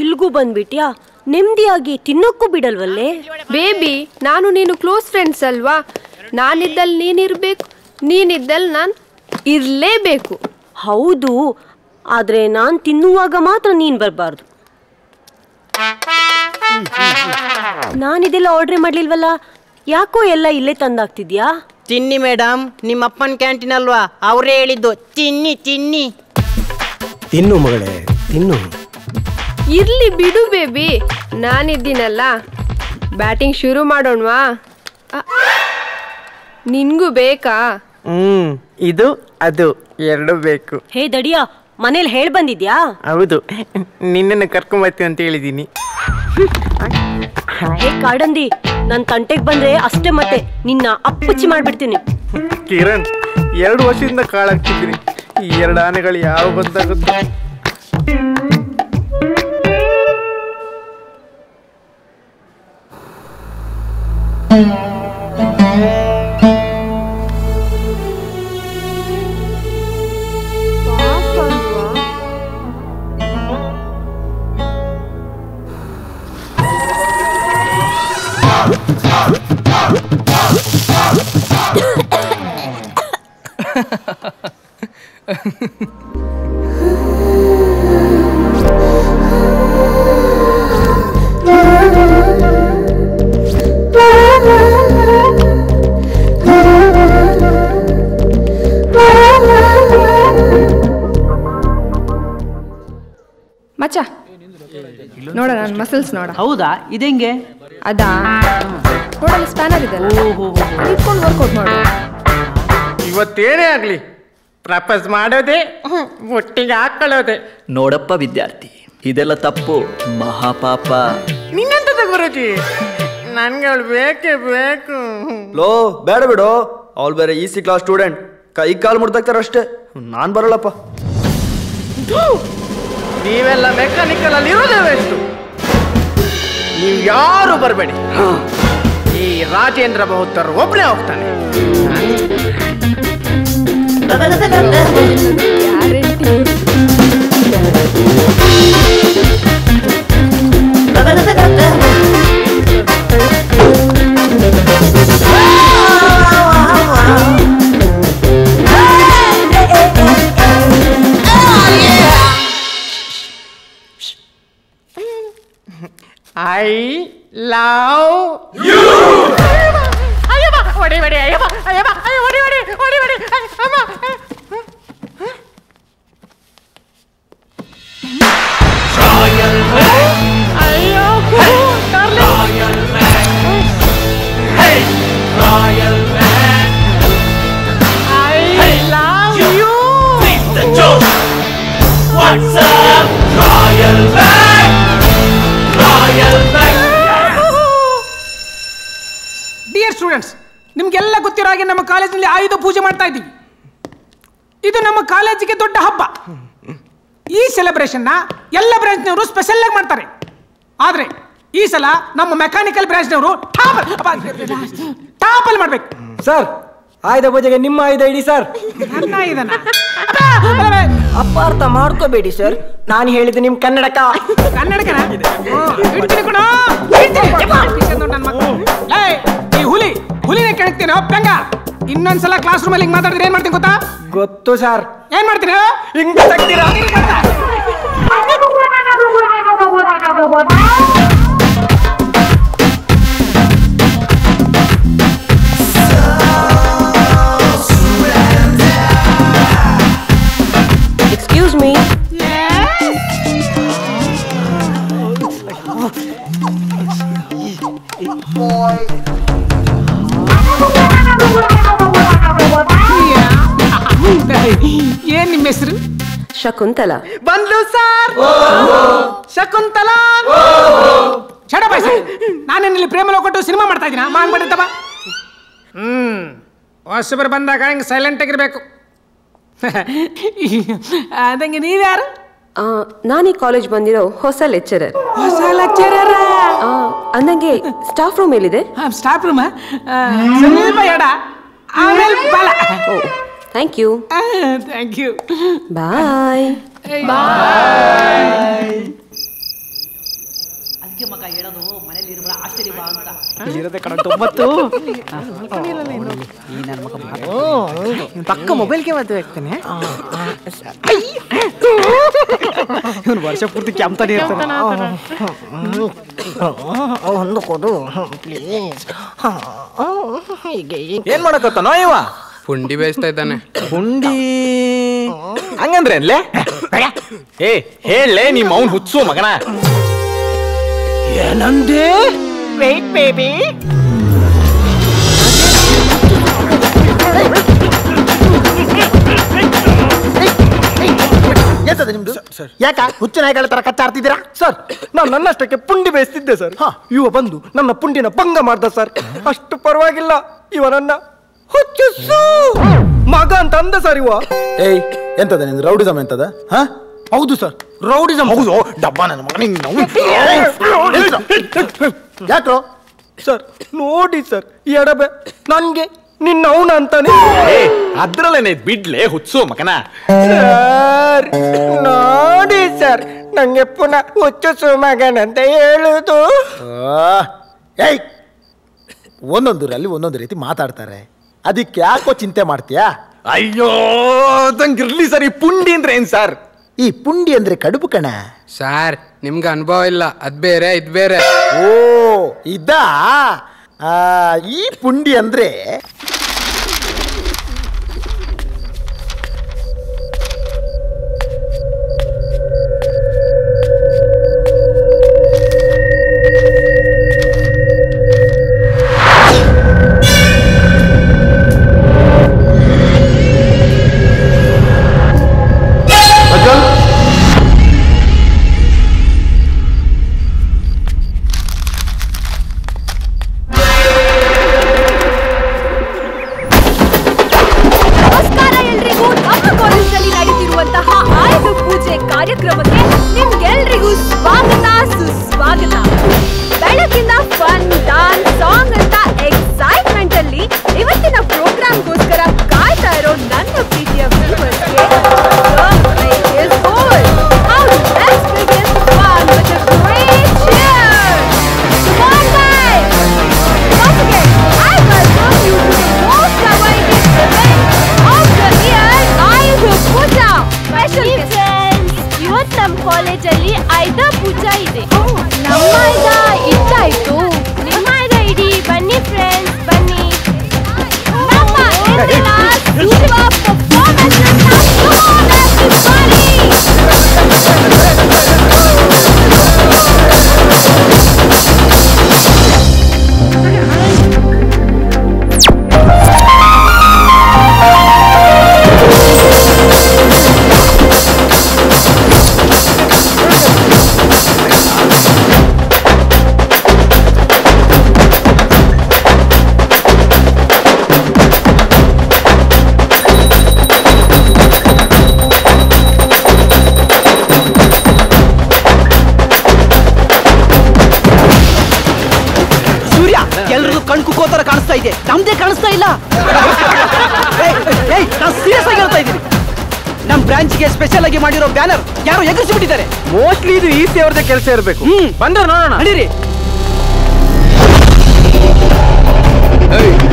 ಇಲ್ಗೂ ಬಂದ್ಬಿಟ್ಯಾ? ನೆಮ್ಮದಿಯಾಗಿ ತಿನ್ನೋಕ್ಕೂ ಬಿಡಲ್ವಲ್ಲೇ? ಬೇಬಿ, ನಾನು ನೀನು ಕ್ಲೋಸ್ ಫ್ರೆಂಡ್ಸ್ ಅಲ್ವಾ? ನಾನಿದ್ದಲ್ಲಿ ನೀನಿರ್ಬೇಕು, ನೀನಿದ್ದಲ್ಲಿ ನಾನು ಇರಲೇಬೇಕು. ಹೌದು, ಆದರೆ ನಾನು ತಿನ್ನುವಾಗ ಮಾತ್ರ ನೀನು ಬರಬಾರ್ದು. ನಾನಿದೆಲ್ಲ ಆರ್ಡರ್ ಮಾಡಲಿಲ್ವಲ್ಲ, ಯಾಕೋ ಎಲ್ಲ ಇಲ್ಲೇ ತಂದಾಗ್ತಿದ್ಯಾ? ತಿನ್ನಿ ಮೇಡಮ್, ನಿಮ್ಮಪ್ಪನ ಕ್ಯಾಂಟೀನ್ ಅಲ್ವಾ, ಅವರೇ ಹೇಳಿದ್ದು ತಿನ್ನಿ ತಿನ್ನಿ. ತಿನ್ನು ಮಗಳೇ ತಿನ್ನು. ಇರ್ಲಿ ಬಿಡು ಬೇಬಿ, ನಾನಿದ್ದೀನಲ್ಲ. ಬ್ಯಾಟಿಂಗ್ ಶುರು ಮಾಡೋಣವಾ? ನಿನ್ಗೂ ಬೇಕಾ? ಇದು ಅದು ಎರಡು ಬೇಕು. ಹೇ ದಡಿಯಾ, ಮನೇಲಿ ಹೇಳಿ ಬಂದಿದ್ಯಾ? ಹೌದು, ನಿನ್ನನ್ನು ಕರ್ಕೊಂಬರ್ತೀನಿ ಅಂತ ಹೇಳಿದ್ದೀನಿ. ಹೇ ಕಾಡಂದಿ, ನನ್ನ ತಂಟೆಗೆ ಬಂದ್ರೆ ಅಷ್ಟೇ ಮತ್ತೆ ನಿನ್ನ ಅಪ್ಪಚ್ಚಿ ಮಾಡ್ಬಿಡ್ತೀನಿ. ಕಿರಣ್, 2 ವರ್ಷದಿಂದ ಕಾಳಾಗ್ತಿದ್ದೀನಿ. ಈ 2 ಆನೆಗಳು ಯಾವ ಬಂದಾಗುತ್ತೆ? ಮಚ್ಚ ನೋಡ, ನಾನು ಮಸಲ್ಸ್ ನೋಡ. ಹೌದಾ, ಇದೆಂಗೆ? ಅದಾ ನೋಡಲ್ಲಿ ಸ್ಪ್ಯಾನರ್ ಇದೆ, ಇಟ್ಕೊಂಡು ವರ್ಕೌಟ್ ಮಾಡು. ಇವತ್ತೇನೇ ಆಗಲಿ ಪ್ರಪೋಸ್ ಮಾಡೋದೆ, ಒಟ್ಟಿಗೆ ಹಾಕೊಳ್ಳೋದೆ. ನೋಡಪ್ಪ ವಿದ್ಯಾರ್ಥಿ, ಇದೆಲ್ಲ ತಪ್ಪು, ಮಹಾಪಾಪ. ನಿನ್ನಂತದ ಗುರುಜಿ, ನನ್ಗೆ ಅವಳು ಬೇಕೇ ಬೇಕು. ಲೋ ಬೇಡ ಬಿಡು, ಅವಳು ಬೇರೆ EC ಕ್ಲಾಸ್ ಸ್ಟೂಡೆಂಟ್, ಕೈ ಕಾಲು ಮುಡ್ದಾಗ್ತಾರೆ ಅಷ್ಟೇ. ನಾನು ಬರಲ್ಲಪ್ಪ. ನೀವೆಲ್ಲ ಮೆಕ್ಯಾನಿಕಲ್ ಅಲ್ಲಿ ಇರೋದೇ ವೇಸ್ಟು. ನೀವು ಯಾರು ಬರಬೇಡಿ, ಈ ರಾಜೇಂದ್ರ ಬಹುತರ್ ಒಬ್ಬನೇ ಹೋಗ್ತಾನೆ. I love you. Ayaba, odi odi, ayaba, ayaba, odi odi, odi odi, amma. Royal man, ayyo, darling. Royal man, hey, royal man. I love you. With the joke. What's up, royal man? Dear students, ನಿಮಗೆಲ್ಲ ಗೊತ್ತಿರೋ ಹಾಗೆ ನಮ್ಮ ಕಾಲೇಜಿನಲ್ಲಿ ಆಯುಧ ಪೂಜೆ ಮಾಡ್ತಾ ಇದ್ದೀವಿ. ಇದು ನಮ್ಮ ಕಾಲೇಜಿಗೆ ದೊಡ್ಡ ಹಬ್ಬ. ಈ ಸೆಲೆಬ್ರೇಷನ್ನ ಎಲ್ಲ ಬ್ರಾಂಚ್ನವರು ಸ್ಪೆಷಲ್ ಆಗಿ ಮಾಡ್ತಾರೆ. ಆದರೆ ಈ ಸಲ ನಮ್ಮ ಮೆಕ್ಯಾನಿಕಲ್ ಬ್ರಾಂಚ್ನವರು ಟಾಪಲ್ ಮಾಡಬೇಕು. ಸರ್, ಆಯುಧ ಪೂಜೆಗೆ ನಿಮ್ಮ ಆಯುಧ ಇಡಿ ಸರ್. ನನ್ನ ಆಯುಧನ ಅಪಾರ್ಥ ಮಾಡ್ಕೋಬೇಡಿ ಸರ್, ನಾನು ಹೇಳಿದ್ದು ನಿಮ್ಮ ಕನ್ನಡಕ. ಕನ್ನಡಕನ ಈ ಹುಲಿ ಹುಲಿನೇ ಕೆಣಕ್ತೀನೋ ಪೆಂಗ. ಇನ್ನೊಂದ್ಸಲ ಕ್ಲಾಸ್ ರೂಮಲ್ಲಿ ಹಿಂಗ್ ಮಾತಾಡಿದ್ರೆ ಏನ್ ಮಾಡ್ತೀನಿ ಗೊತ್ತಾ? ಗೊತ್ತು ಸರ್. ಏನ್ ಮಾಡ್ತೀರ? ಹಿಂಗ್ ತಗ್ತೀರಾ? ಏನ್ ನಿಮ್ಮ ಹೆಸರು? ಶಕುಂತಲಾ. ಬಂಧುಸಾರ್ ಶಕುಂತಲಾ. ನಾನೇನಿಲ್ಲಿ ಪ್ರೇಮಲೋ ಕೊಟ್ಟು ಸಿನಿಮಾ ಮಾಡ್ತಾ ಇದ್ದೀನ? ಮಾಡ್ಬಿಡುತ್ತಪ್ಪ. ಹೊಸಬರು ಬಂದಾಗ ಹಿಂಗೆ ಸೈಲೆಂಟ್ ಆಗಿರ್ಬೇಕು. ಅದಂಗೆ ನೀವ್ಯಾರು? Nani college bandiro, Hosa lecturer. Hosa lecturer? Anange, staff room elide? Staff room? Oh, thank you. Thank you. Bye. Bye. Bye. Pundi best idane. Pundi. Angandren le? Hey le ni maun hutsu magana. Yanande? Wait, baby. Yes, sir. Yaka, Huchanagala Tarakatarti there, sir. Nana take a pundi basted there, sir. Ha, you a bandu, Nana Pundi na Panga Martha, sir. Ashtuparwagilla, you are Anna. Huchusu! Magan Tanda Sariwa. Hey, enter the Rowdism enter the huh? How do, sir? Rowdism, oh, Dabana, morning. Yatro, sir, no, sir. Yadabe, Nange, Nino Nantani. Hey, Adralane Bidle, Hutsu, Makana. Sir, no, sir. Nangapuna, Huchusu Magan and the Yellow. Hey, one on the rally, one on the Reti Matare. That's why you chinta martiya. Ayyo, tangirli sir, ee pundi andre en sir. Ee pundi andre kadubu kana. Sir, nimge anubhava illa, adu bere idu bere. Oh, idda. Ah, ee pundi andre banner. Yaro yagirsi there. Mostly the east or the kelsa irbeku. Bandar no. Hey.